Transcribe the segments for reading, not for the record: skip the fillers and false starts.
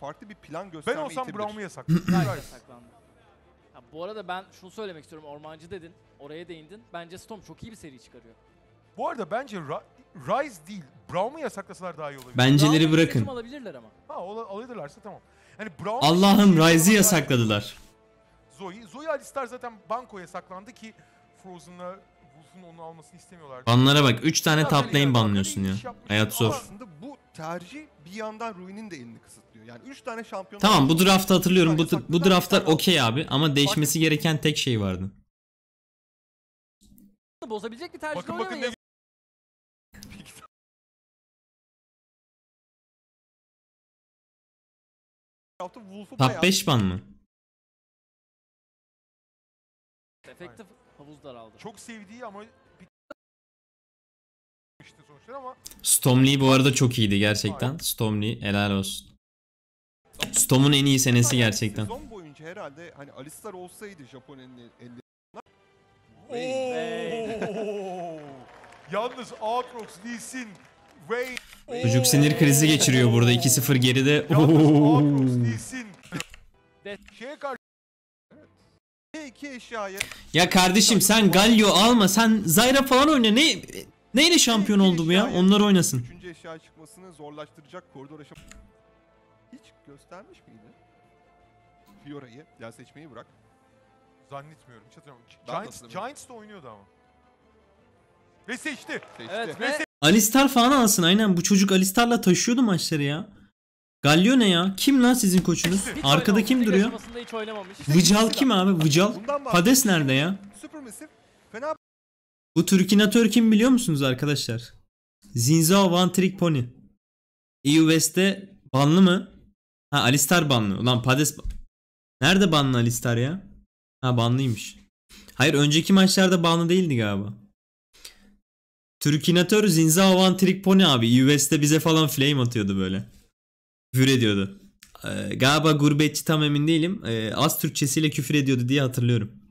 Farklı bir plan gösterme ben olsam Braum'u yasaklandı. Ya bu arada ben şunu söylemek istiyorum. Ormancı dedin, oraya değindin. Bence Stom çok iyi bir seri çıkarıyor. Bu arada bence Rise değil, Braum'u yasaklasalar daha iyi olur. Benceleri bırakın. Alabilirler ama. Ha, alabilirlerse tamam. Yani Allah'ım Rise'i yasakladılar. Zoe Alistar zaten banko yasaklandı ki Frozen'la Wolf'un onu almasını istemiyorlardı. Banlara bak, 3 tane top lane banlıyorsun ya. Hayat zor. Aslında bu tercih bir yandan Ruin'in de elini kısıtlıyor. Yani 3 tane şampiyon. Tamam, bu draft'ı hatırlıyorum. Bu draft'lar okey abi ama değişmesi gereken tek şey vardı. Bozabilecek bir tercih. Bakın ne Top 5 ban mı? Efektif havuz daraldı. Çok sevdiği ama Stomley bu arada çok iyiydi gerçekten. Stomley helal olsun. Stom'un en iyi senesi gerçekten. Sezon boyunca herhalde hani Alistar olsaydı Japon'un yalnız Aatrox, Lissin, Wayne. Çocuk sinir krizi geçiriyor burada. 2-0 geride. Ya kardeşim sen Galio alma. Sen Zyra falan oyna. Neyle şampiyon oldu bu ya? Onlar oynasın. 3. eşya çıkmasını zorlaştıracak koridora. Hiç göstermiş miydi? Fiora'yı ya seçmeyi bırak. Zannetmiyorum. Giants da oynuyordu ama. Ve seçti. Evet, ve Alistar falan alsın aynen. Bu çocuk Alistar'la taşıyordu maçları ya. Galio ne ya? Kim lan sizin koçunuz? Arkada kim duruyor? Vical kim abi? Vical. Pades nerede ya? Bu Türkinator kim biliyor musunuz arkadaşlar? Zinza One Trick Pony. EU West'te banlı mı? Ha Alistar banlı. Ulan Pades... Nerede banlı Alistar ya? Ha banlıymış. Hayır önceki maçlarda banlı değildi galiba. Türkinator Zinza One Trick Pony abi. US'de bize falan flame atıyordu böyle. Küfür ediyordu. Galiba gurbetçi tam emin değilim. Az Türkçesiyle küfür ediyordu diye hatırlıyorum.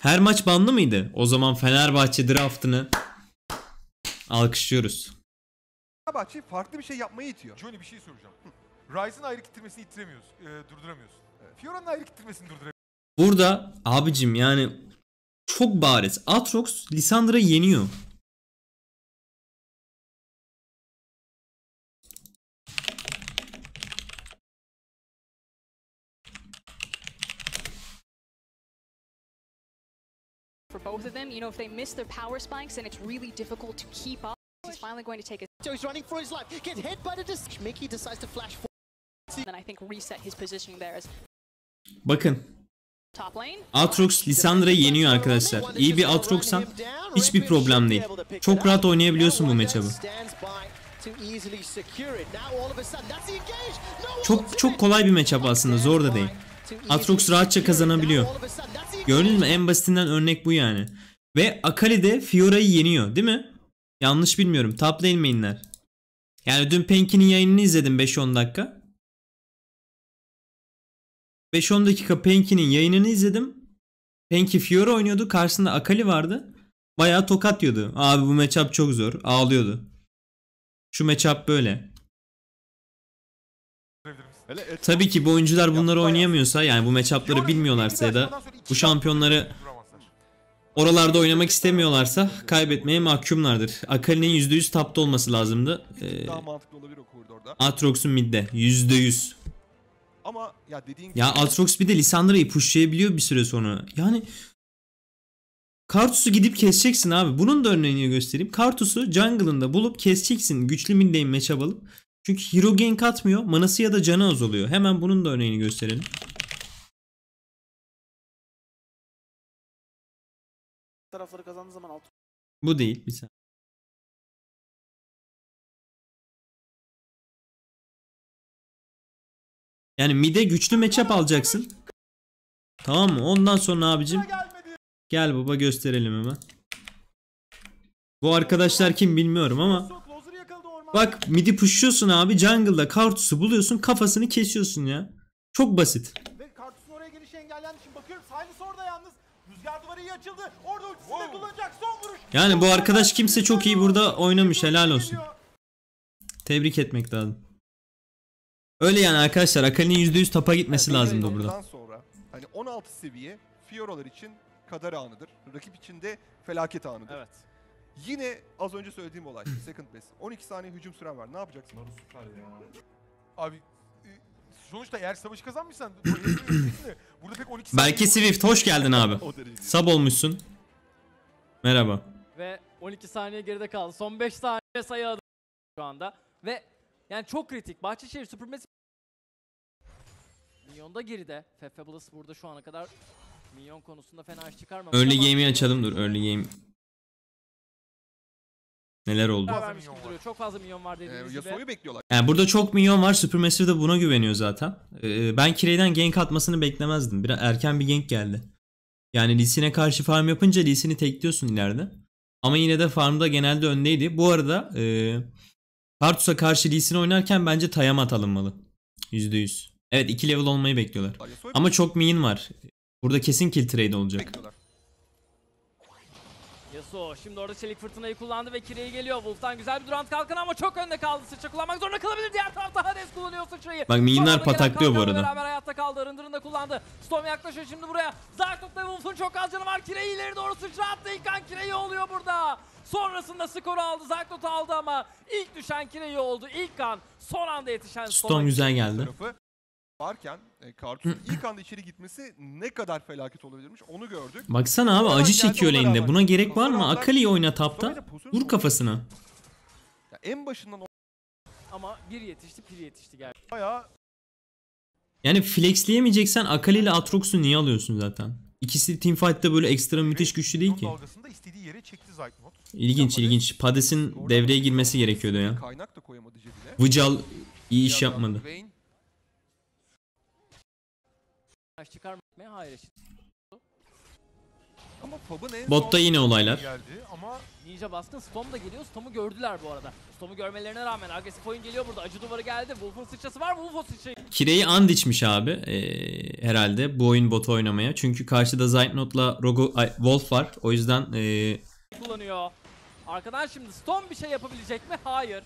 Her maç banlı mıydı? O zaman Fenerbahçe draftını alkışlıyoruz. Fenerbahçe farklı bir şey yapmayı itiyor. Johnny bir şey soracağım. Rise'ın ayrı kitirmesini ittiremiyorsun. Durduramıyorsun. Fiora'nın ayrı kitirmesini durduramıyorsun. Burada abicim yani çok bariz. Aatrox Lissandra'yı yeniyor. For both of them, you know, if they miss their power spikes, then it's really difficult to keep up. He's finally going to take it. So he's running for his life. Gets hit by the disc. Miki decides to flash forward. Then I think reset his positioning there as. Bakın. Aatrox Lissandra'yı yeniyor arkadaşlar. İyi bir Aatrox'san hiçbir problem değil. Çok rahat oynayabiliyorsun bu matchup'ı. Çok kolay bir matchup aslında. Zor da değil. Aatrox rahatça kazanabiliyor. Gördün mü? En basitinden örnek bu yani. Ve Akali de Fiora'yı yeniyor değil mi? Yanlış bilmiyorum. Top lane mainler. Yani dün Penki'nin yayınını izledim 5-10 dakika. 5-10 dakika Penki'nin yayınını izledim. Penki Fiora oynuyordu. Karşısında Akali vardı. Bayağı tokat yiyordu. Abi bu matchup çok zor. Ağlıyordu. Şu matchup böyle. Tabii ki bu oyuncular bunları oynayamıyorsa yani bu matchupları bilmiyorlarsa ya da bu şampiyonları oralarda oynamak istemiyorlarsa kaybetmeye mahkumlardır. Akali'nin %100 tapta olması lazımdı. Aatrox'un midde %100. Ya Aatrox bir de Lissandra'yı pushlayabiliyor bir süre sonra. Yani Karthus'u gidip keseceksin abi. Bunun da örneğini göstereyim. Karthus'u jungle'ında bulup keseceksin. Güçlü midlane matchup alıp. Çünkü hero gank atmıyor. Manası ya da canı az oluyor. Hemen bunun da örneğini gösterelim. Tarafları kazandığı zaman altı. Bu değil. Bir saniye. Yani mid'e güçlü matchup alacaksın. Tamam mı? Ondan sonra abicim. Gel baba gösterelim hemen. Bu arkadaşlar kim bilmiyorum ama. Bak midi pushuyorsun abi jungle'da Karthus'u buluyorsun kafasını kesiyorsun ya. Çok basit. Ve Karthus'un oraya girişi engellendi. Şimdi bakıyorum Silas orada yalnız. Rüzgar duvarı iyi açıldı. Orada ultisini de kullanacak son vuruş. Yani bu arkadaş kimse çok iyi burada oynamış. Helal olsun. Tebrik etmek lazım. Öyle yani arkadaşlar, Akali'nin %100 tapa gitmesi lazımdı burada. Sonra, hani 16 seviye Fioralar için kader anıdır. Rakip için de felaket anıdır. Evet. Yine az önce söylediğim olay. Second best. 12 saniye hücum süren var. Ne yapacaksın? Abi sonuçta eğer savaşı kazanmışsan burada pek 12 saniye. Belki Swift hoş geldin abi. Sub olmuşsun. Merhaba. Ve 12 saniye geride kaldı. Son 5 saniye sayı adım şu anda. Ve yani çok kritik. Bahçeşehir SuperMassive minyonda geride. Fefebull burada şu ana kadar minyon konusunda fena iş çıkarmamış. Early game'i açalım, dur. Early game. Neler oldu? Çok fazla minyon var dediğimiz Yasuo'yu bekliyorlar. Yani burada çok minyon var. SuperMassive de buna güveniyor zaten. Ben Kirey'den gank atmasını beklemezdim. Biraz erken bir gank geldi. Yani Lee'sine karşı farm yapınca Lee'sini tekliyorsun ileride. Ama yine de farmda genelde öndeydi. Bu arada Karthus'a karşı Lee'sini oynarken bence tayamat alınmalı. %100. Evet, 2 level olmayı bekliyorlar. Ama çok minyon var. Burada kesin kill trade olacak. Bekliyorlar. Yasuo şimdi orada çelik fırtınayı kullandı ve Kirey'i geliyor. Wolf'tan güzel bir durant kalkan ama çok önde kaldı. Sıçra kullanmak zorunda kalabilir. Diğer tarafta Hades kullanıyor sıçrayı. Bak minyonlar pataklıyor bu arada. Beraber hayatta kaldı. Rındırında kullandı. Stom yaklaşıyor şimdi buraya. Zytenot'la Wolf'un çok az canı var. Kirey ileri doğru sıçra attı. İlk an Kirey oluyor burada. Sonrasında skoru aldı. Zytenot'u aldı ama ilk düşen Kirey oldu. İlk an son anda yetişen Stom güzel geldi. Varken Karthus'un ilk anda içeri gitmesi ne kadar felaket olabilirmiş onu gördük. Baksana abi, acı çekiyor lane'de. Buna gerek var mı? Akali'yi oyna tapta. Vur kafasına. Ya en başından ama bir yetişti, pir yetişti gerçekten. Bayağı... Yani flexleyemeyeceksen Akali ile Aatrox'u niye alıyorsun zaten? İkisi teamfight'ta böyle ekstra müthiş güçlü değil ki. Dalgasında istediği yere çekti Zeitnot. İlginç, ilginç. Pades'in devreye girmesi gerekiyordu ya. Kaynak da koyamadı cebine. Vical iyi iş yapmadı. Çıkarmaya hayır eşit. Botta yine olaylar geldi ama Ninja baskın, Stom da geliyor. Stom'u gördüler bu arada. Stom'u görmelerine rağmen agresif oyun geliyor burada. Acı duvarı geldi. Wolf'un sıçrası var. Wolf o sıçrayı. Kirey'i and içmiş abi herhalde bu oyun botu oynamaya. Çünkü karşıda Zeitnot'la Wolf var. O yüzden kullanıyor. Arkadan şimdi Stom bir şey yapabilecek mi? Hayır.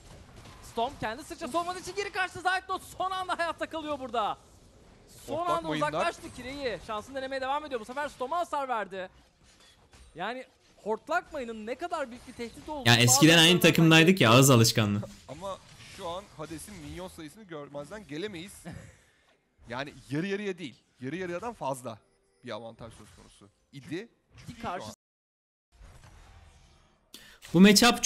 Stom kendi sıçrası olmadığı için geri kaçtı. Zeitnot son anda hayatta kalıyor burada. Son anda uzaklaştı Kirey'i. Şansını denemeye devam ediyor. Bu sefer Stom'a hasar verdi. Yani hortlak mayının ne kadar büyük bir tehdit olduğunu... Yani eskiden aynı takımdaydık ya, ağız alışkanlığı. Ama şu an Hades'in minyon sayısını görmezden gelemeyiz. Yani yarı yarıya değil, yarı yarıyadan fazla bir avantaj söz konusu idi. Bu matchup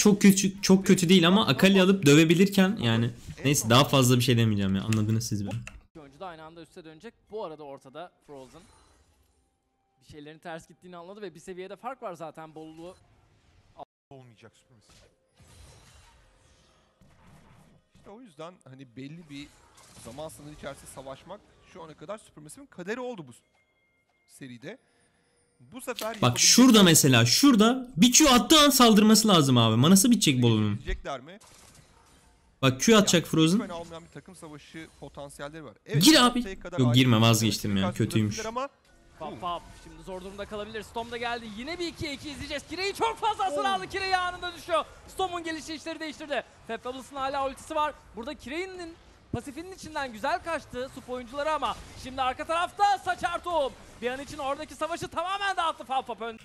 çok kötü değil ama Akali alıp dövebilirken yani... Neyse, daha fazla bir şey demeyeceğim ya, anladınız siz beni. Da aynı anda üste dönecek. Bu arada ortada Frozen bir şeylerin ters gittiğini anladı ve bir seviyede fark var zaten. Bolulu olmayacak SuperMassive. İşte o yüzden hani belli bir zaman sınırı içerisinde savaşmak şu ana kadar SuperMassive'in kaderi oldu bu seride. Bu sefer bak şurada mesela, şurada bir Q attığı an saldırması lazım abi. Manası bitecek Bolulu'nun. Bak Q atacak Frozen. Olmayan bir takım savaşı potansiyelleri var. Evet, gir abi. Yok girme, vazgeçtim ya. Kötüymüş. Şimdi zor durumda kalabilir. Stom da geldi. Yine bir 2'ye 2 izleyeceğiz. Kirey'i çok fazla hasar aldı. Kirey anında düşüyor. Stom'un gelişi işleri değiştirdi. Fefebull'un hala ultisi var. Burada Kirey'nin pasifinin içinden güzel kaçtı Sup oyuncuları ama şimdi arka tarafta saçar tohum. Bir an için oradaki savaşı tamamen dağıttı Fafap önde.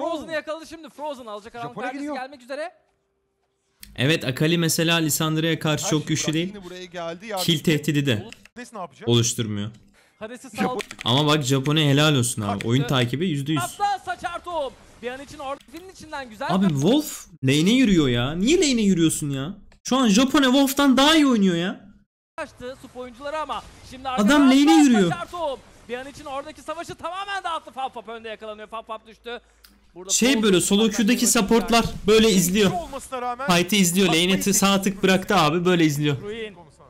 Frozen'ı yakaladı şimdi. Frozen alacak aranlık perdesi gelmek üzere. Evet, Akali mesela Lissandra'ya karşı çok güçlü değil. Kill tehdidi de oluşturmuyor. Ama bak Japon'a helal olsun abi. Oyun takibi %100. Abi Wolf lane'e yürüyor ya. Niye lane'e yürüyorsun ya? Şu an Japon'a Wolf'tan daha iyi oynuyor ya. Adam lane'e yürüyor. Bir an için oradaki savaşı tamamen dağıttı. Fafap önde yakalanıyor. Fafap düştü. Burada şey böyle solo Q'daki supportlar böyle izliyor. Fight'i izliyor. Lane'i sağ tık bıraktı abi, böyle izliyor.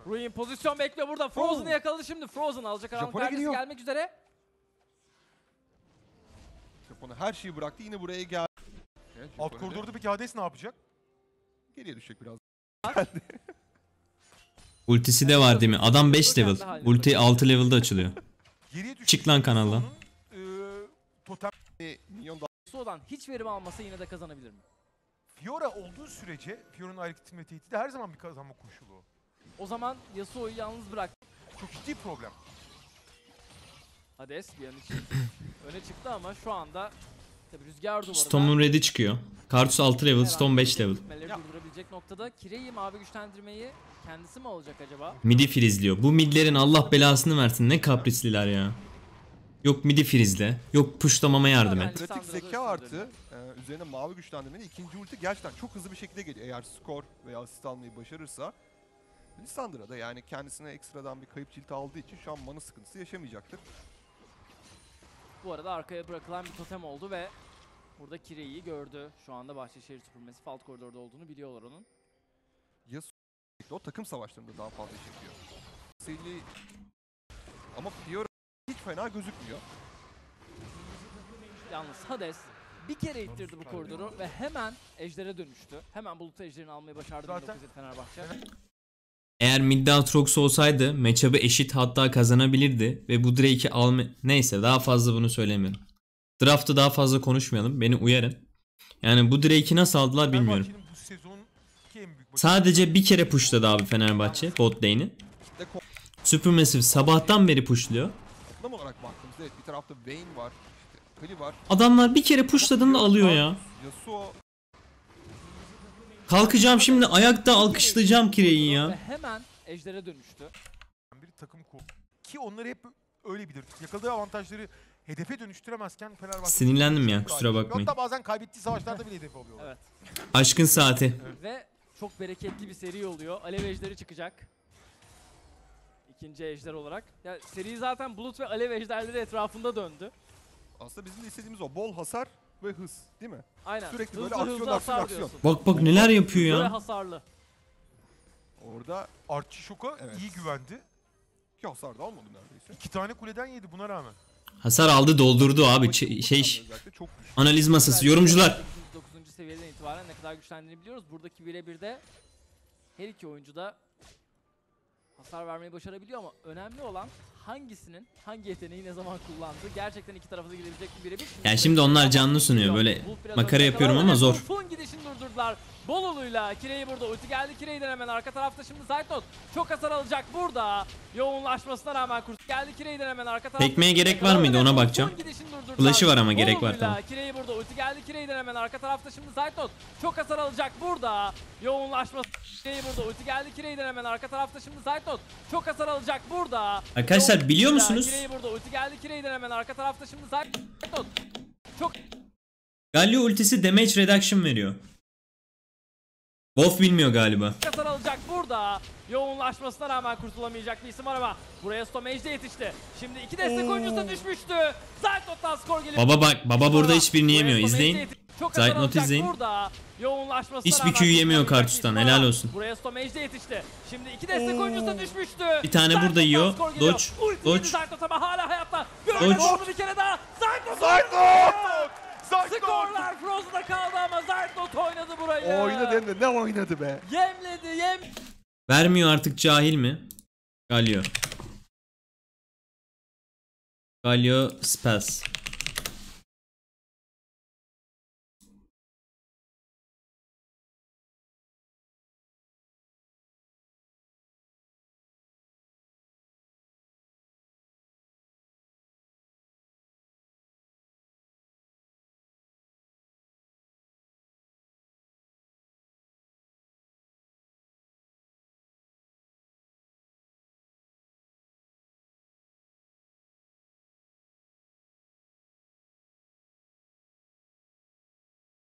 Ruin pozisyon bekliyor burada. Frozen'ı yakaladı şimdi. Frozen alacak aranlık perdesi gelmek üzere. Japon'a her şeyi bıraktı. Yine buraya geldi. Evet, alt koridorda peki Hades ne yapacak? Geriye düşecek biraz. Ultisi de var değil mi? Adam 5 level. Ulti 6 level'da açılıyor. Çık lan kanaldan. Sudan hiç verim almasa yine de kazanabilir mi? Fiora olduğu sürece, Fiora'nın ayrı kitle tehdidi her zaman bir kazanma koşulu. O zaman Yasuo'yu yalnız bırak. Çok ciddi problem. Hades bir an için öne çıktı ama şu anda tabii rüzgar duvarı. Stom'un red'i çıkıyor. Karthus 6 level, Stom 5 level. Durdurabilecek noktada Kireyi mavi güçlendirmeyi kendisi mi alacak acaba? Midi frizliyor. Bu midlerin Allah belasını versin, ne kaprisliler ya. Yok midi frizle, yok pushlamama yardım et. Pratik zeka artı üzerine mavi güçlendirmenin ikinci ulti gerçekten çok hızlı bir şekilde geliyor. Eğer skor veya asist almayı başarırsa Lissandra da yani kendisine ekstradan bir kayıp cilti aldığı için şu an mana sıkıntısı yaşamayacaktır. Bu arada arkaya bırakılan bir totem oldu ve burada Kireyi gördü. Şu anda Bahçeşehir SuperMassive alt koridorda olduğunu biliyorlar onun. Yasuo o takım savaşlarında daha fazla işliyor. Sili ama Fiora hiç fena gözükmüyor. Yalnız Hades bir kere ittirdi bu koridoru ve hemen Ejder'e dönüştü. Hemen Bulut'u Ejder'ini almayı başardı zaten. Fenerbahçe. Eğer midde Aatrox olsaydı matchup'ı eşit hatta kazanabilirdi ve bu Drake'i alma... Neyse daha fazla bunu söylemiyorum. Draft'ta daha fazla konuşmayalım, beni uyarın. Yani bu Drake'i nasıl aldılar bilmiyorum. Sadece bir kere pushladı abi Fenerbahçe bot lane'i. SuperMassive sabahtan beri pushluyor. Adamlar bir kere pushladığında alıyor ya. Kalkacağım şimdi, ayakta alkışlayacağım Kireyi ya. Hemen Ejder'e dönüştü. Bir takım ki onları hep öyle bilir. Yakaladığı avantajları hedefe dönüştüremezken Fenerbahçe... Sinirlendim ya, kusura bakmayın. Hatta bazen kaybettiği savaşlarda bile hedef oluyorlar. Evet. Aşkın saati. Evet. Ve çok bereketli bir seri oluyor. Alev Ejder'i çıkacak. İkinci Ejder olarak. Ya seri zaten Bulut ve Alev Ejder'leri etrafında döndü. Aslında bizim de istediğimiz o bol hasar ve hız, değil mi? Aynen. Sürekli hızlı, böyle aksiyon. Bak bak neler yapıyor ya. Hasarlı. Orada Archişok'a evet, iyi güvendi. Ki hasar da almadı neredeyse. İki tane kuleden yedi buna rağmen. Hasar aldı, doldurdu abi. Analiz masası, yorumcular. 9. seviyeden itibaren ne kadar güçlendiğini biliyoruz. Buradaki birebirde her iki oyuncu da hasar vermeyi başarabiliyor ama önemli olan hangisinin hangi yeteneği ne zaman kullandı. Gerçekten iki tarafa da girebilecek bir birebir. Yani şimdi onlar canlı sunuyor. Böyle makara yapıyorum ama zor. Son gidişini durdurdular. Bolulu'yla Kireyi burada. Ulti geldi Kireyi'den hemen. Arka tarafta şimdi Zeitnot çok hasar alacak burada. Yoğunlaşmasına rağmen kurs geldi Kireyi'den hemen. Arka tarafta tekmeye gerek var mıydı ona bakacağım. Flash'ı var ama gerek var tamam. Kireyi burada. Ulti geldi Kireyi'den hemen. Arka tarafta şimdi Zeitnot çok hasar alacak burada. Yoğunlaşması Kireyi burada. Ulti geldi Kireyi'den hemen. Arka tarafta şimdi Zeitnot çok hasar alacak burada. Arkadaşlar biliyor musunuz? Galio ultisi damage reduction veriyor. Wolf bilmiyor galiba. Kasar alacak burada. Yoğunlaşmasına rağmen kurtulamayacak bir isim var ama buraya Stom Ejde yetişti. Şimdi iki destek oyuncusu da düşmüştü. Zytenot'tan skor geliyor. Baba bak, baba burada hiçbirini yemiyor. İzleyin. Zeitnot izleyin. Hiçbir Q'yu yemiyor Karthus'tan. Helal olsun. Buraya Stom Ejde yetişti. Şimdi iki destek oyuncusuna düşmüştü. Bir tane Zeitnot burada yiyor. Doç. Zeitnot ama hala hayatta. Görüyoruz bir kere daha. Zeitnot! Skorlar Frozen'da kaldı ama Zeitnot oynadı burayı. Oynadı hem de ne oynadı be. Yemledi. Vermiyor artık, cahil mi? Galio Spaz.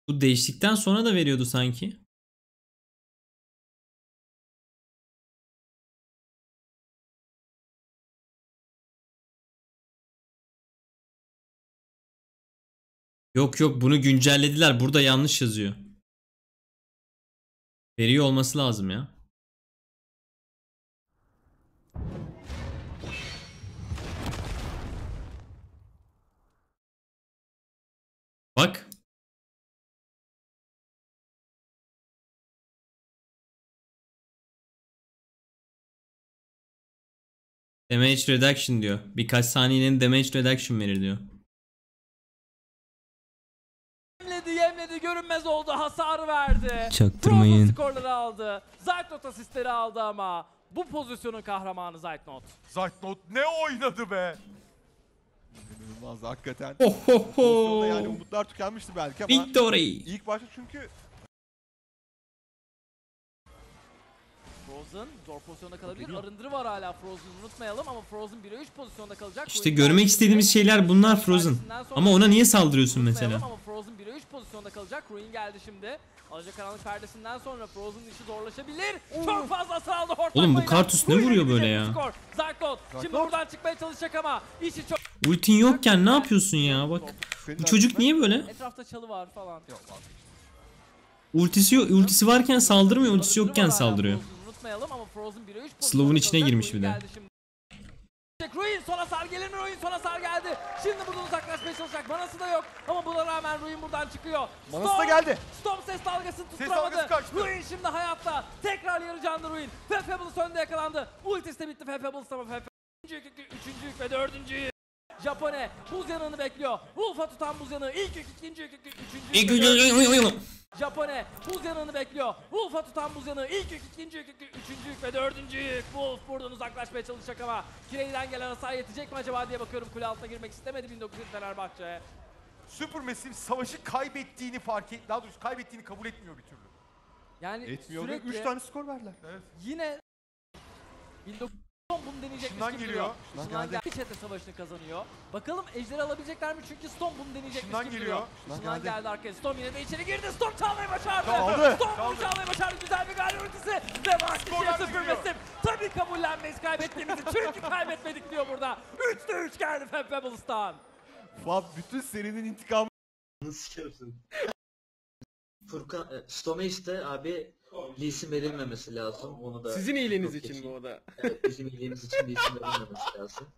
Bu değiştikten sonra da veriyordu sanki. Yok bunu güncellediler. Burada yanlış yazıyor. Veriyor olması lazım ya. Bak. Damage reduction diyor. Birkaç saniyenin damage reduction verir diyor. Yemledi görünmez oldu, hasar verdi. Çaktırmayın. Skorları aldı. Zytenot asistleri aldı ama Bu pozisyonun kahramanı Zeitnot. Zeitnot ne oynadı be? İnanılmazdı hakikaten. Ohoho. Yani umutlar tükenmişti belki ama victory. İlk başta çünkü Frozen zor pozisyonda kalabilir. Arındırı var hala Frozen'ı unutmayalım ama Frozen 1'e 3 pozisyonda kalacak. İşte görmek istediğimiz şeyler bunlar Frozen. Ama ona niye saldırıyorsun mesela? Ama Frozen 1'e 3 pozisyonda kalacak. Ruin geldi şimdi. Alacakaranlık perdesinden sonra Frozen'ın işi zorlaşabilir. Çok fazla saldı ortak. Oğlum bu Karthus ne vuruyor böyle ya? Zytenot şimdi buradan çıkmaya çalışacak ama işi çok... Ultin yokken ne yapıyorsun ya bak. Bu çocuk niye böyle? Etrafta çalı var falan. Ultisi varken saldırmıyor, ultisi yokken ssaldırıyor. Ama Frozen 1'e 3 Slow'un içine girmiş bir de. Ruin sona sar gelir mi? Ruin sona sar geldi. Şimdi buradan uzaklaşmaya çalışacak. Manası da yok ama buna rağmen Ruin buradan çıkıyor. Manası Storm, da geldi. Stom ses dalgasını tutturamadı. Ruin şimdi hayatta. Tekrar yarı canlı Ruin. Fefebull sonunda yakalandı. Ultisi de bitti Fefebull'un ama Fefebull 3. yük ve 4. Japone buz yanını bekliyor. Wolf'a tutan buz yanı. İlk yük, ikinci yük, üçüncü yük. Japone buz yanını bekliyor. Wolf'a tutan buz yanı. İlk yük, ikinci yük, üçüncü yük ve dördüncü yük. Wolf buradan uzaklaşmaya çalışacak ama Kirey'den gelen hasar yetecek mi acaba diye bakıyorum. Kule altına girmek istemedi 1900 Fenerbahçe. SuperMassive savaşı kaybettiğini fark et. Daha doğrusu kaybettiğini kabul etmiyor bir türlü. Yani etmiyor sürekli. 3 tane skor verdiler. Evet. Yine 1900 bunu deneyecekmiş gibi geliyor. Şundan geldi. Çete savaşını kazanıyor. Bakalım ejderi alabilecekler mi? Çünkü Stom bunu deneyecekmiş gibi geliyor. Şundan geldi arkaya. Stom yine de içeri girdi. Stom çalmayı başardı. Stom çalmayı başardı. Güzel bir Galio ultisi. Ve Bahçeşehir SuperMassive. Tabii kabullenmeyiz kaybettiğimizi. Çünkü kaybetmedik diyor burada. 3'te 3 geldi Fefebull'dan. Fab bütün serinin intikamı. Nasıl yapıyorsun? Furkan, Stom'e işte abi lisim verilmemesi lazım. Onu da sizin iyiliğiniz için bu oda. Evet, bizim iyiliğimiz için lisim verilmemesi lazım.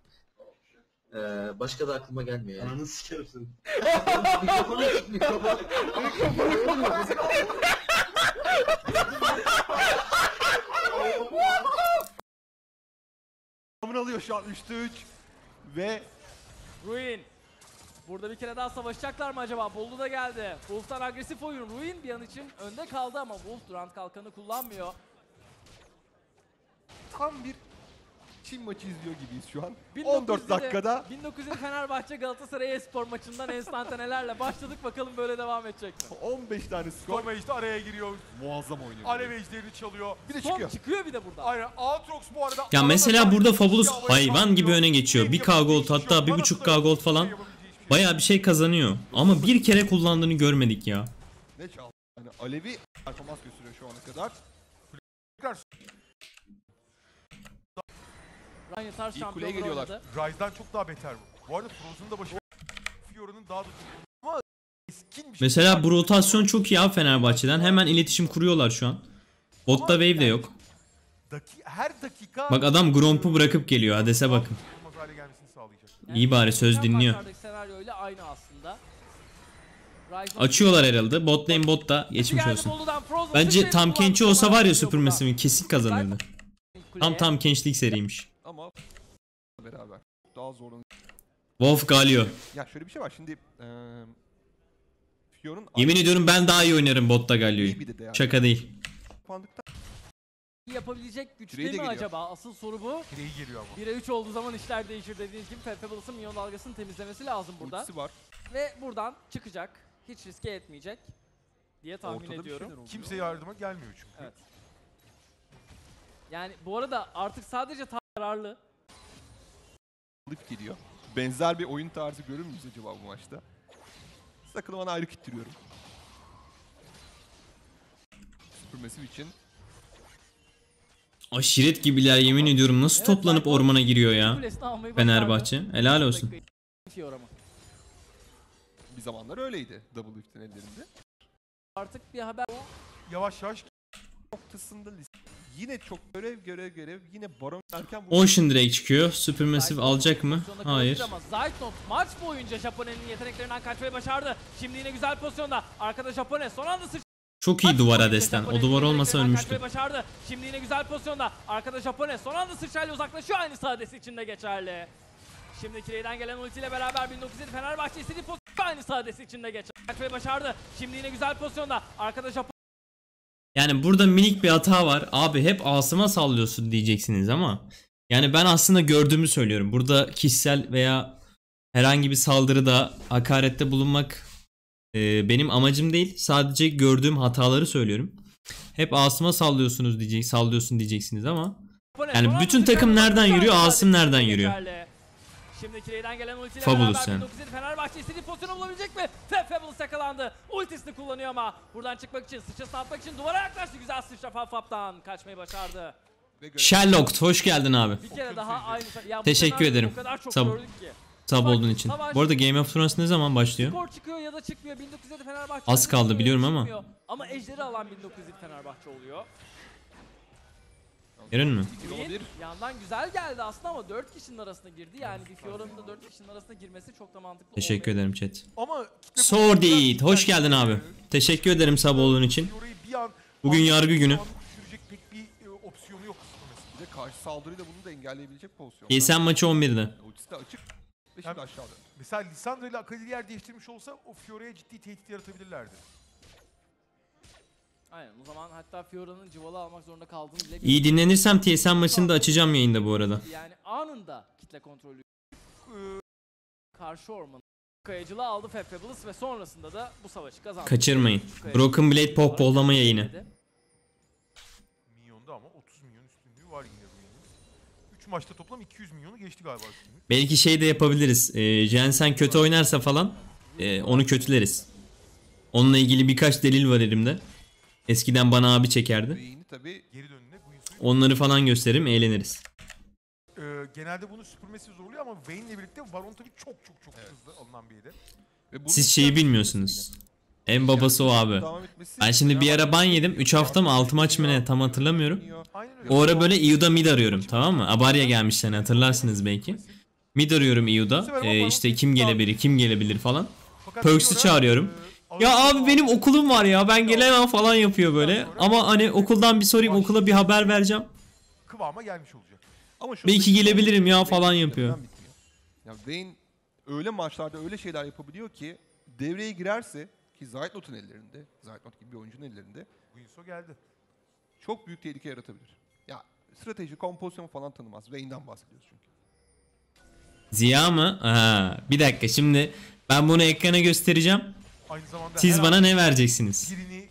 Başka da aklıma gelmiyor yani. Ananı sikersin. Mikrofonu. Mikrofonu alıyor şu an 3'te 3 ve Ruin. Burada bir kere daha savaşacaklar mı acaba? Bolulu da geldi. Wolf'tan agresif oyun. Ruin bir an için önde kaldı ama Wolf Durant kalkanı kullanmıyor. Tam bir Çin maçı izliyor gibiyiz şu an. 14 dakikada. 1900 Fenerbahçe Galatasaray e-spor maçından enstantanelerle başladık. Bakalım böyle devam edecek mi? 15 tane skor. Storm işte araya giriyor. Muazzam oynuyor. Alev ejderini çalıyor. Bir de çıkıyor. Çıkıyor bir de burada. Aynen. Aatrox bu arada. Ya mesela burada Fabulous hayvan gibi öne geçiyor. 1K gold hatta 1.5K gold falan. Bayağı bir şey kazanıyor ama bir kere kullandığını görmedik ya. Ne çaldı? Yani Alevi performans gösteriyor şu ana kadar. İlk kuleye geliyorlar. Rise'dan çok daha beter bu. Bu arada Frozen'ın da başı... Fiora'nın daha da... Mesela bu rotasyon çok iyi abi Fenerbahçe'den. Hemen iletişim kuruyorlar şu an. Botta wave de yok. Her dakika... Bak adam Gromp'u bırakıp geliyor. Hades'e bakın. Yani İyi bari söz dinliyor. Senaryoyla aynı aslında. Açıyorlar herhalde. Bot lane bot da geçmiş olsun. Bence tam Kenç'i olsa var ya SuperMassive'in kesin kazanırdı. Tam Kenç'lik seriymiş. Ama beraber daha zorlanıyor. Wolf Galio. Ya şöyle bir şey var şimdi Fiora'nın yemin ediyorum ben daha iyi oynarım botta Galio'yu. Şaka değil. Yapabilecek güçte mi geliyor acaba? Asıl soru bu. 1'e 3 olduğu zaman işler değişir dediğiniz gibi. Fefebull'un minyon dalgasını temizlemesi lazım burada. Ve buradan çıkacak. Hiç riske etmeyecek diye tahmin ediyorum. Kimse yardıma gelmiyor çünkü. Evet. Yani bu arada artık sadece tararlı. Alıp gidiyor. Benzer bir oyun tarzı görür müyüz acaba bu maçta? Sakın bana ayrı kittiriyorum. SuperMassive için aşiret gibiler yemin ediyorum nasıl toplanıp ormana giriyor ya Fenerbahçe. Helal olsun. Bir zamanlar öyleydi double lift'in ellerinde. Artık bir haber yavaş yavaş noktasında yine çok görev yine baron derken Ocean Drake çıkıyor. SuperMassive alacak mı? Hayır. Zytenot maç boyunca Japone'nin yeteneklerinden kaçmayı başardı. Şimdi yine güzel pozisyonda. Arkada Japone son anda çok iyi duvara desten. O duvar olmasa ölmüştü. Başardı. Şimdi yine güzel pozisyonda. Arkada Japone son anda sıçrayla uzaklaşıyor. Aynı sadesi içinde geçerli. Şimdi Kirey'den gelen ultiyle beraber 1907 Fenerbahçe istediği pozisyonda aynı sadesi içinde geçerli. Başardı. Şimdi yine güzel pozisyonda. Arkada Japone Yani burada minik bir hata var. Abi hep Asım'a sallıyorsun diyeceksiniz ama yani ben aslında gördüğümü söylüyorum. Burada kişisel veya herhangi bir saldırıda, hakarette bulunmak benim amacım değil. Sadece gördüğüm hataları söylüyorum. Hep Asım'a sallıyorsun diyeceksiniz ama yani bütün takım nereden yürüyor? Asım nereden yürüyor? Şimdi Kirey'den gelen ultiyle Fabulous beraber 1907 Fenerbahçe istediği pozisyonu bulabilecek mi? Fefebull sakalandı. Ultisini kullanıyor ama buradan çıkmak için, sıçrası atmak için duvara yaklaştı. Güzel sıçra Fafap'tan kaçmayı başardı. Sherlock, hoş geldin abi. Bir kere daha aynı... Ya, teşekkür ederim. Sab olduğun için. Bu arada Game of Thrones ne zaman başlıyor? Skor çıkıyor ya da çıkmıyor. 1907 Fenerbahçe az kaldı biliyorum ama. Ama ejderi alan 1907 Fenerbahçe oluyor. Yerin mi? Yandan güzel geldi aslında ama 4 kişinin arasına girdi. Yani bir Fiora'nın da 4 kişinin arasına girmesi çok da mantıklı. Teşekkür ederim chat. Sordid, hoş geldin abi. Teşekkür ederim sab olduğun için. Bugün yargı günü. Karşı saldırıyla bunu da engelleyebilecek pozisyon. Yesen maçı 11'de. Ultisi açık ve şimdi aşağıda. Mesela Lissandra ile Akali yer değiştirmiş olsa o Fiora'ya ciddi tehdit yaratabilirlerdi. Aynen, o zaman hatta Fiora'nın civalı almak zorunda kaldığını bile... İyi dinlenirsem TSM maçını da açacağım yayında bu arada. Yani anında kitle kontrolü... Karşı ormanı kayıcılığı aldı Fefebullus ve sonrasında da bu savaşı kazandı. Kaçırmayın. Broken Blade Pokeball'lama yayını. Milyonda ama 30 milyon üstünlüğü var yine bu yayının. 3 maçta toplam 200 milyonu geçti galiba. Belki şey de yapabiliriz. Jensen kötü oynarsa falan onu kötüleriz. Onunla ilgili birkaç delil var elimde. Eskiden bana abi çekerdi. Onları falan gösteririm, eğleniriz. Genelde bunu SuperMassive zorluyor ama Wayne'le birlikte Baron tabii çok evet, hızlı alınan bir yedi. Siz şeyi bilmiyorsunuz. En babası o abi. Ben şimdi bir ara ban yedim. 3 hafta mı 6 maç mı ne tam hatırlamıyorum. O ara böyle EU'da mid arıyorum, tamam mı? Abarya gelmişler, hatırlarsınız belki. Mid arıyorum EU'da. İşte kim gelebilir falan. Perks'ü çağırıyorum. Ya abi benim okulum var ya ben gelemem falan yapıyor böyle. Ama hani okuldan bir sorayım, okula bir haber vereceğim. Kıvama gelmiş olacak. Ama belki gelebilirim ya falan yapıyor. Ya Vayne öyle maçlarda öyle şeyler yapabiliyor ki devreye girerse ki Zeitnot'un ellerinde, Zeitnot gibi bir oyuncunun ellerinde Winso geldi. Çok büyük tehlike yaratabilir. Ya strateji, kompozisyon falan tanımaz. Vayne'den bahsediyoruz çünkü. Ziya mı? Ha, bir dakika şimdi ben bunu ekrana göstereceğim. Siz bana ne vereceksiniz? Birini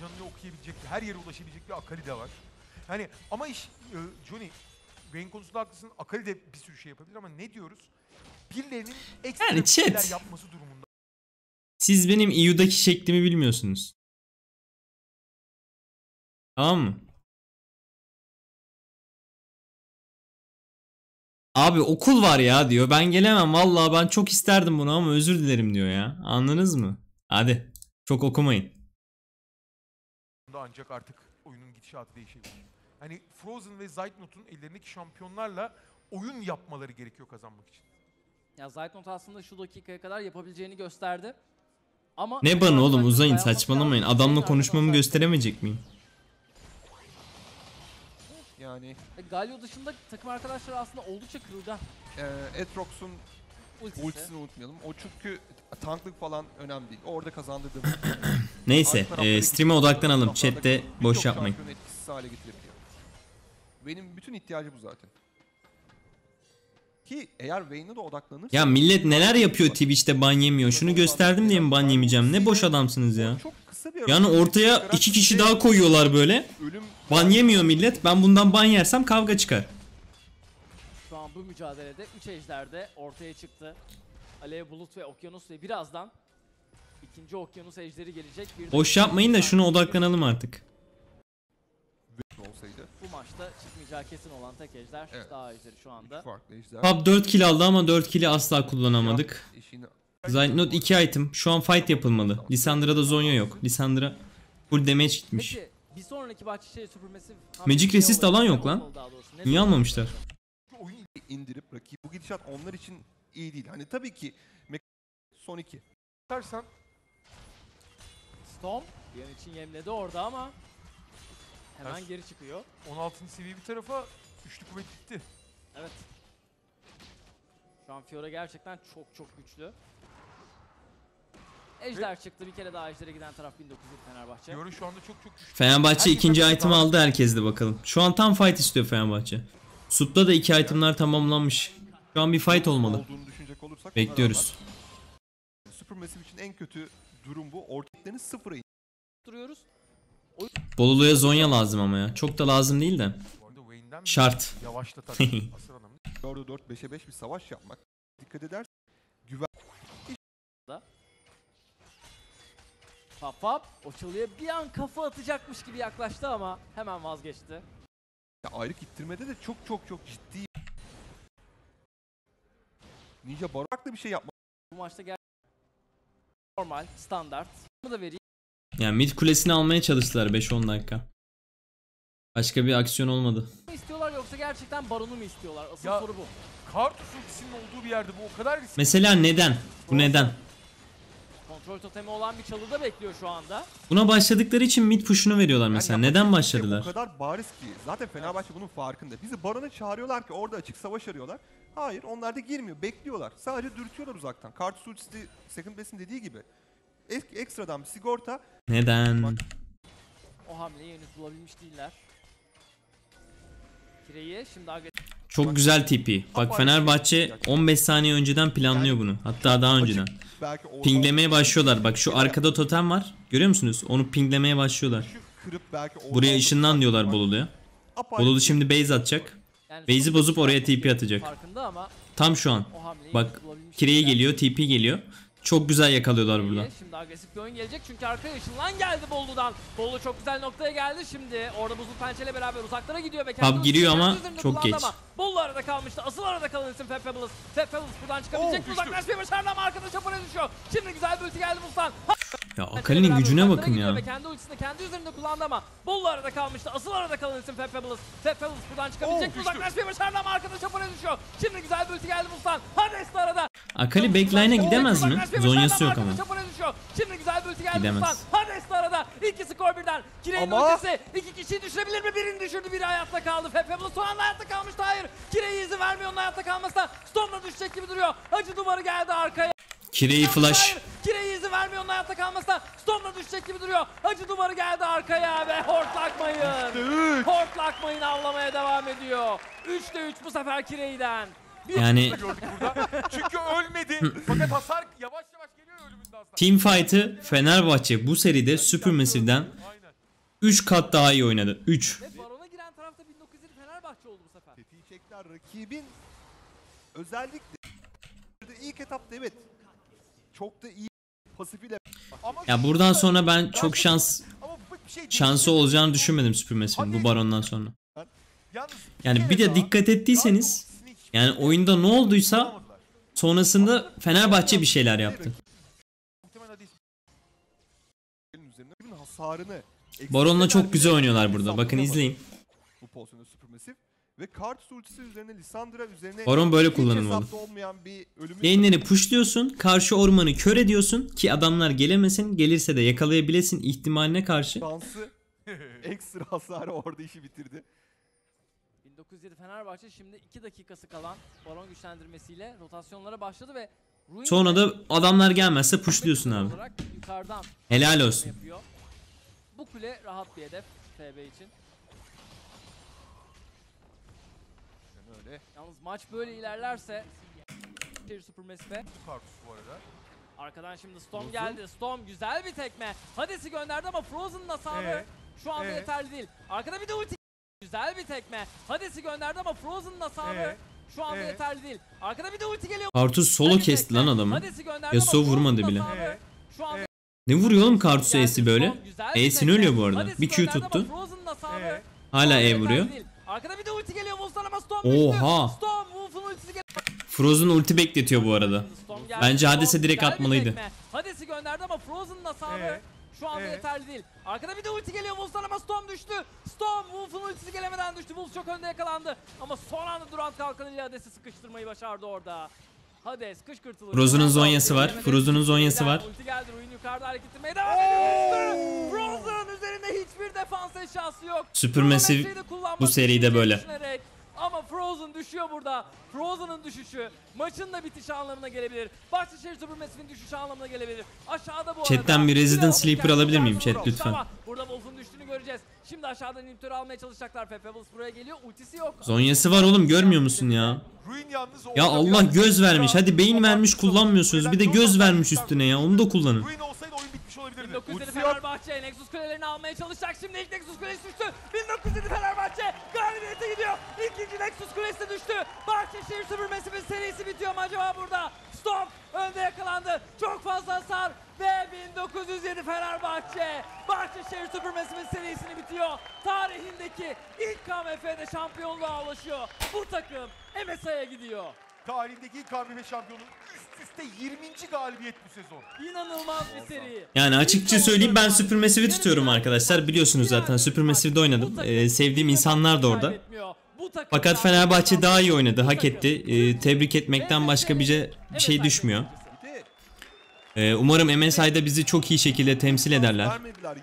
canını okuyabilecek, her yere ulaşabilecek bir Akali de var. Hani ama iş Johnny, Wayne konusunda haklısın. Akali de bir sürü şey yapabilir ama ne diyoruz? Birilerinin ekstra yani chat yapması durumunda. Siz benim EU'daki şeklimi bilmiyorsunuz. Tamam mı? Abi okul var ya diyor. Ben gelemem vallahi ben çok isterdim bunu ama özür dilerim diyor ya. Anladınız mı? Hadi çok okumayın. Ancak artık oyunun gidişatı değişebilir. Hani Frozen ve Zeitnot'un ellerindeki şampiyonlarla oyun yapmaları gerekiyor kazanmak için. Ya Zeitnot aslında şu dakikaya kadar yapabileceğini gösterdi. Ama ne bana oğlum uzayın, saçmalamayın. Adamla konuşmamı gösteremeyecek miyim? Yani Galio dışında takım arkadaşları aslında oldukça kırılgan. Aatrox'un ultisini unutmayalım. O çünkü tanklık falan önemli değil. Orada kazandırdı. Neyse, stream'e odaklanalım. Chat'te boş yapmayın. Benim bütün ihtiyacı bu zaten. Ki eğer Wayne'e de odaklanırsa... Ya millet neler yapıyor Twitch'te, ban yemiyor. Şunu gösterdim diye mi ban yemeyeceğim? Ne boş adamsınız ya. Yani ortaya 2 kişi daha koyuyorlar böyle. Ban yemiyor millet. Ben bundan ban yersem kavga çıkar. Şu an bu mücadelede 3 ejder de ortaya çıktı. Alev, bulut ve okyanus ve birazdan ikinci okyanus ejderi gelecek. Bir boş yapmayın da şuna odaklanalım artık. Bu maçta çıkmayacağı kesin olan tek ejder, evet, daha ejderi şu anda. Pab 4 kill aldı ama 4 kill'i asla kullanamadık. Zeitnot 2 item. Şu an fight yapılmalı. Lissandra'da Zonya yok. Lissandra full damage gitmiş. Peki, bir sonraki Bahçeşehir SuperMassive... Magic resist alan yok lan. Niye almamışlar? Oyunu indirip rakip. Bu gidişat onlar için iyi değil. Hani tabii ki... Son 2. Dersen... Stom yan için yemledi orada ama... Hemen geri çıkıyor. 16. seviye bir tarafa, güçlü kuvvet gitti. Evet. Şu an Fiora gerçekten çok güçlü. Ejder çıktı. Bir kere daha Ejder'e giden taraf 1900 Fenerbahçe. Yoru şu anda çok güçlü. Fenerbahçe ikinci item aldı, herkes de bakalım. Şu an tam fight istiyor Fenerbahçe. Sup'ta da iki itemler tamamlanmış. Şu an bir fight olmalı. Bekliyoruz. SuperMassive için en kötü durum bu. Ortaklarını sıfıra indiriyoruz. Bolulu'ya Zonya lazım ama ya. Çok da lazım değil de. Şart. Yavaşlatarak asır anlamında. 4-5'e 5 bir savaş yapmak. Dikkat edersen güven. Pap pap. O çalıya bir an kafa atacakmış gibi yaklaştı ama hemen vazgeçti. Ya ayrık ittirmede de çok ciddi. Ninja baraklı bir şey yapmak. Bu maçta gel normal, standart. Bunu da vereyim. Yani mid kulesini almaya çalıştılar 5-10 dakika. Başka bir aksiyon olmadı. İstiyorlar yoksa gerçekten baronu mu istiyorlar? Asıl ya, soru bu. Karthus ultisinin olduğu bir yerde bu o kadar riskli. Mesela neden? Bu neden? Kontrol totemi olan bir çalıda bekliyor şu anda. Buna başladıkları için mid push'unu veriyorlar mesela. Yani neden başladılar? O kadar bariz ki. Zaten Fenerbahçe bunun farkında. Bizi barona çağırıyorlar ki orada açık savaş arıyorlar. Hayır, onlar da girmiyor. Bekliyorlar. Sadece dürtüyorlar uzaktan. Karthus ultisi second base'in dediği gibi. Ekstradan bir sigorta. Neden? O hamleyi henüz bulabilmiş değiller. Kireyi şimdi çok güzel tipi. Bak Fenerbahçe 15 saniye önceden planlıyor bunu. Hatta daha önceden. Pinglemeye başlıyorlar. Bak şu arkada totem var. Görüyor musunuz? Onu pinglemeye başlıyorlar. Buraya ışından diyorlar Bolulu'ya. Bolulu şimdi base atacak. Base'i bozup oraya TP atacak. Tam şu an. Bak Kireyi geliyor, TP geliyor. Çok güzel yakalıyorlar burada. Şimdi agresif bir oyun gelecek çünkü arkaya ışınlan geldi Bolulu'dan. Bolulu çok güzel noktaya geldi şimdi. Orada buzlu pençeyle beraber uzaklara gidiyor ve Pab giriyor ama çok geç. Bolulu arada kalmıştı. Asıl arada kalan isim Fefebull. Fefebull buradan çıkabilecek mi? Uzaklaşmayı başardı ama arkada çapına düşüyor. Şimdi güzel bir ulti geldi Bustan. Ya Akali'nin gücüne bakın ya. Ve kendi ultisini kendi üzerinde kullandı ama Bolulu arada kalmıştı. Asıl arada kalan isim Fefebull. Fefebull buradan çıkabilecek mi? Uzaklaşmayı başardı ama arkada çapına düşüyor. Şimdi güzel bir ulti geldi Bustan. Pades de arada. Akali backline'e gidemez mi? Zonyası yok ama. Şimdi güzel bir ulti geldi. Gidemez. Pades de arada. İki skor birden. Kirey'in ultisi iki kişiyi düşürebilir mi? Birini düşürdü, biri hayatta kaldı. Fefebull son hayatta kalmıştı. Hayır. Kirey'e izin vermiyor onun hayatta kalmasına. Storm'la düşecek gibi duruyor. Acı duvarı geldi arkaya. Kireyi flash. Kireyi izin vermiyor onun hayatta kalmasına. Storm'la düşecek gibi duruyor. Acı duvarı geldi arkaya ve hortlakmayın. Hortlakmayın avlamaya devam ediyor. 3'te 3 bu sefer Kirey'den. Yani çünkü ölmedi. Fakat hasar yavaş yavaş geliyor ölümünden. Team fight'ı Fenerbahçe bu seride SuperMassive'den 3 kat daha iyi oynadı. 3. Ve barona giren tarafta 1900 Fenerbahçe oldu bu sefer. Tetiği çektiler rakibin. Özellikle ilk etapta evet. Çok da iyi pasifiyle. Ya buradan sonra ben çok şansı olacağını düşünmedim SuperMassive'in bu barondan sonra. Yani bir de dikkat ettiyseniz yani oyunda ne olduysa sonrasında Fenerbahçe bir şeyler yaptı. Baron'la çok güzel oynuyorlar burada. Bakın izleyin. Baron böyle kullanılmalı. Lane'leri pushluyorsun, karşı ormanı kör ediyorsun ki adamlar gelemesin, gelirse de yakalayabilesin ihtimaline karşı. Ekstra hasarı orada işi bitirdi. 907 Fenerbahçe şimdi 2 dakikası kalan baron güçlendirmesiyle rotasyonlara başladı ve Ruin sonra da adamlar gelmezse pushluyorsun abi. Helal olsun. Yapıyor. Bu kule rahat bir hedef TB için. Yani öyle. Yalnız maç böyle ilerlerse SuperMassive. Arkadan şimdi Stom geldi. Stom güzel bir tekme. Hades'i gönderdi ama Frozen'ın hasarı şu anda yeterli değil. Arkada bir de ulti. Güzel bir tekme. Hades'i gönderdi ama Frozen'ın hasarı şu anda yeterli değil. Arkada bir de ulti geliyor. Karthus solo kesti lan adamı. Yasuo vurmadı bile. Şu anda... Ne vuruyor oğlum Karthus E'si böyle? E'sini ölüyor bu arada. Hades'i bir Q tuttu. Hala E vuruyor. Arkada bir de ulti geliyor. Oha. Frozen ulti bekletiyor bu arada. Bence Hades'e direkt atmalıydı. Hades'i gönderdi ama Frozen'ın hasarı şu anda yeterli değil. Arkada bir de ulti geliyor Wolf'tan ama Stom düştü. Stom Wolf'un ultisi gelemeden düştü. Wolf çok önde yakalandı. Ama son anda Durant kalkanıyla Hades'i sıkıştırmayı başardı orada. Hades kışkırtılır. Frozen'ın zonyası var. Frozen'ın zonyası var. Ulti geldi. Ruin yukarıda hareketlemeye devam ediyor. Frozen üzerinde hiçbir defans eşyası yok. SuperMassive bu seride böyle. ama Frozen düşüyor burada. Frozen'ın düşüşü maçın da bitişi anlamına gelebilir. Bahçeşehir SuperMassive'in düşüşü anlamına gelebilir. Aşağıda bu Chat'ten bir Resident Sleeper alabilir miyim chat lütfen? Burada Wolf'un düştüğünü göreceğiz. Şimdi aşağıdan inhibitörü almaya çalışacaklar. Fefebull buraya geliyor. Ultisi yok. Zonyası var oğlum, görmüyor musun ya? Ya Allah göz vermiş. Hadi beyin vermiş kullanmıyorsunuz. Bir de göz vermiş üstüne ya. Onu da kullanın. 1907 Fenerbahçe Nexus kulelerini almaya çalışacak. Şimdi ilk Nexus kulesi düştü. 1907 Fenerbahçe galibiyete gidiyor. İkinci Nexus kulesi de düştü. Bahçeşehir SuperMassive'in serisi bitiyor mu acaba burada? Stom önde yakalandı. Çok fazla hasar ve 1907 Fenerbahçe Bahçeşehir SuperMassive'in serisini bitiyor. Tarihindeki ilk KMF'de şampiyonluğa ulaşıyor. Bu takım MSI'ye gidiyor. Tarihindeki ilk KMF şampiyonu üst üste 20. galibiyet bu sezon. İnanılmaz bir seri. Yani açıkça söyleyeyim, ben SuperMassive'i tutuyorum arkadaşlar. Biliyorsunuz zaten SuperMassive'de oynadım. Sevdiğim insanlar da orada. Fakat Fenerbahçe daha iyi oynadı. Hak etti. Tebrik etmekten başka bir şey düşmüyor. Umarım MSI'da bizi çok iyi şekilde temsil ederler.